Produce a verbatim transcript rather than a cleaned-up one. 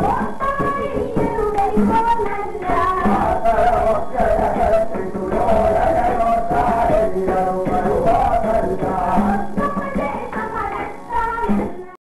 What?